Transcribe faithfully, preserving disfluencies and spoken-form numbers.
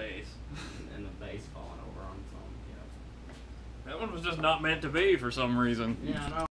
face and the base falling over on something. Yeah. That one was just not meant to be for some reason. Yeah, I know.